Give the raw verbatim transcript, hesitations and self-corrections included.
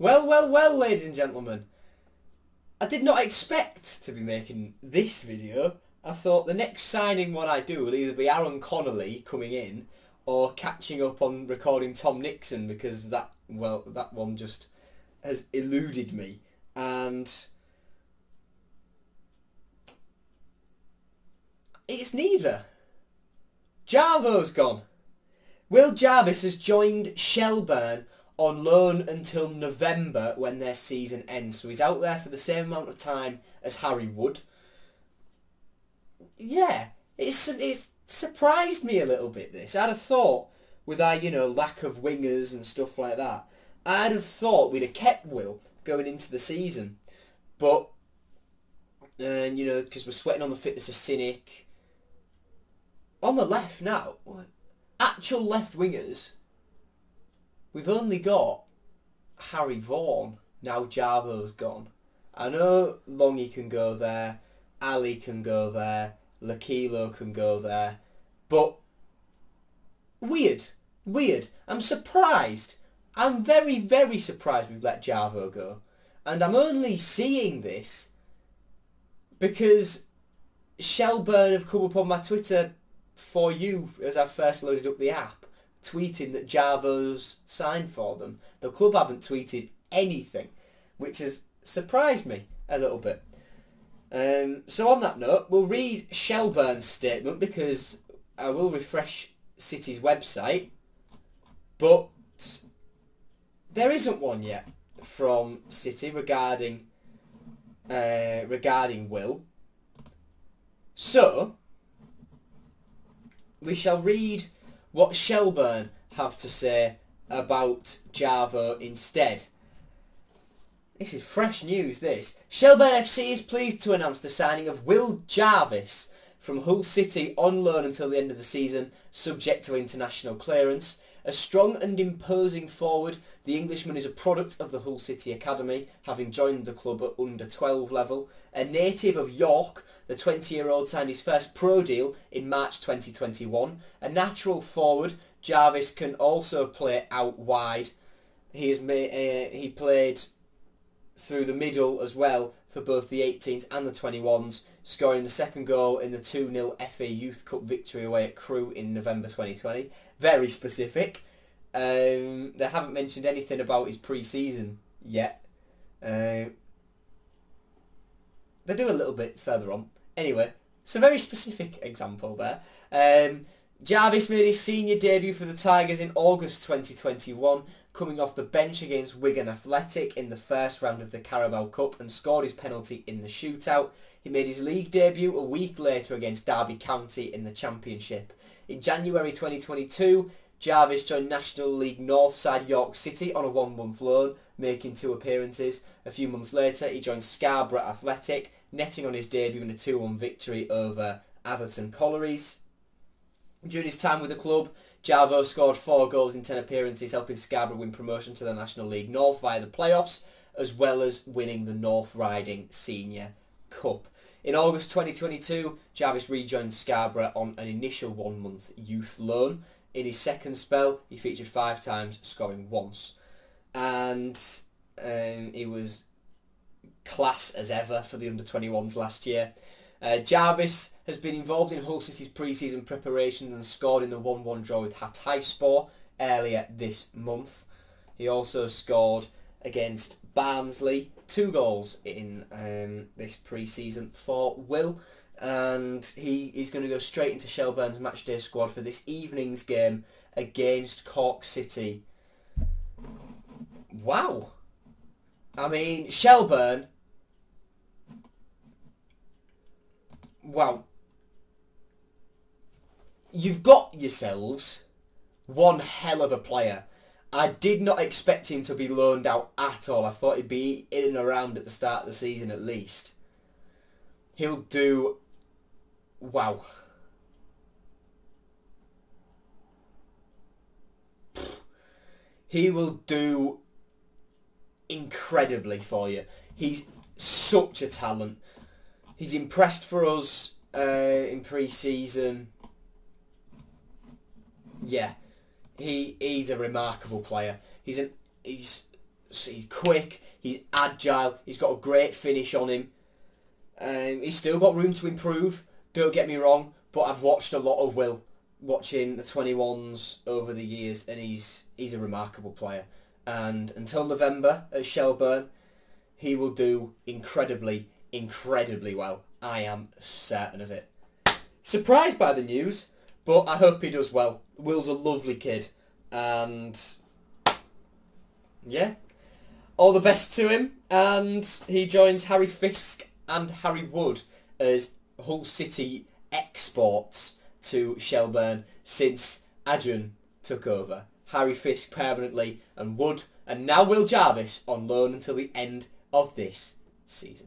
Well, well, well, ladies and gentlemen. I did not expect to be making this video. I thought the next signing one I do will either be Aaron Connolly coming in or catching up on recording Tom Nixon, because that, well, that one just has eluded me. And it's neither. Jarvo's gone. Will Jarvis has joined Shelbourne on loan until November when their season ends. So he's out there for the same amount of time as Harry Wood. Yeah, it's it's surprised me a little bit, this. I'd have thought, with our, you know, lack of wingers and stuff like that, I'd have thought we'd have kept Will going into the season. But, and you know, because we're sweating on the fitness of Cynic. On the left now, actual left wingers, we've only got Harry Vaughan. Now Jarvo's gone. I know Longy can go there, Ali can go there, Laquilo can go there, but weird, weird. I'm surprised. I'm very, very surprised we've let Jarvo go. And I'm only seeing this because Shelbourne have come up on my Twitter for you as I first loaded up the app, tweeting that Jarvo's signed for them. The club haven't tweeted anything, which has surprised me a little bit. Um, so on that note, we'll read Shelbourne's statement because I will refresh City's website, but there isn't one yet from City regarding uh, regarding Will. So we shall read what Shelbourne have to say about Jarvo instead. This is fresh news, this. Shelbourne F C is pleased to announce the signing of Will Jarvis from Hull City on loan until the end of the season, subject to international clearance. A strong and imposing forward, the Englishman is a product of the Hull City Academy, having joined the club at under twelve level. A native of York, the twenty-year-old signed his first pro deal in March twenty twenty-one. A natural forward, Jarvis can also play out wide. He, has made, uh, he played through the middle as well for both the eighteens and the twenty-ones, scoring the second goal in the two nil F A Youth Cup victory away at Crewe in November twenty twenty. Very specific. Um, they haven't mentioned anything about his pre-season yet. Uh, they do a little bit further on. Anyway, it's a very specific example there. Um, Jarvis made his senior debut for the Tigers in August twenty twenty-one, coming off the bench against Wigan Athletic in the first round of the Carabao Cup and scored his penalty in the shootout. He made his league debut a week later against Derby County in the Championship. In January twenty twenty-two, Jarvis joined National League North side York City on a one-month loan, making two appearances. A few months later, he joined Scarborough Athletic, netting on his debut in a two one victory over Atherton Collieries. During his time with the club, Jarvo scored four goals in ten appearances, helping Scarborough win promotion to the National League North via the playoffs, as well as winning the North Riding Senior Cup. In August twenty twenty-two, Jarvis rejoined Scarborough on an initial one-month youth loan. In his second spell, he featured five times, scoring once. And um, he was class as ever for the under twenty-ones last year. Uh, Jarvis has been involved in Hull City's pre-season preparations and scored in the one one draw with Hatayspor earlier this month. He also scored against Barnsley, two goals in um, this pre-season for Will, and he is going to go straight into Shelbourne's matchday squad for this evening's game against Cork City. Wow. I mean, Shelbourne... Wow. You've got yourselves one hell of a player. I did not expect him to be loaned out at all. I thought he'd be in and around at the start of the season at least. He'll do... Wow. He will do incredibly for you. He's such a talent. He's impressed for us uh, in pre-season. Yeah, he he's a remarkable player. He's an he's he's quick, he's agile, he's got a great finish on him. Um, he's still got room to improve, don't get me wrong, but I've watched a lot of Will, watching the twenty-ones over the years, and he's he's a remarkable player. And until November at Shelbourne, he will do incredibly, incredibly well. I am certain of it. Surprised by the news, but I hope he does well. Will's a lovely kid, and yeah, all the best to him. And he joins Harry Fisk and Harry Wood as Hull City exports to Shelbourne since Adrian took over. Harry Fisk permanently and Wood, and now Will Jarvis on loan until the end of this season.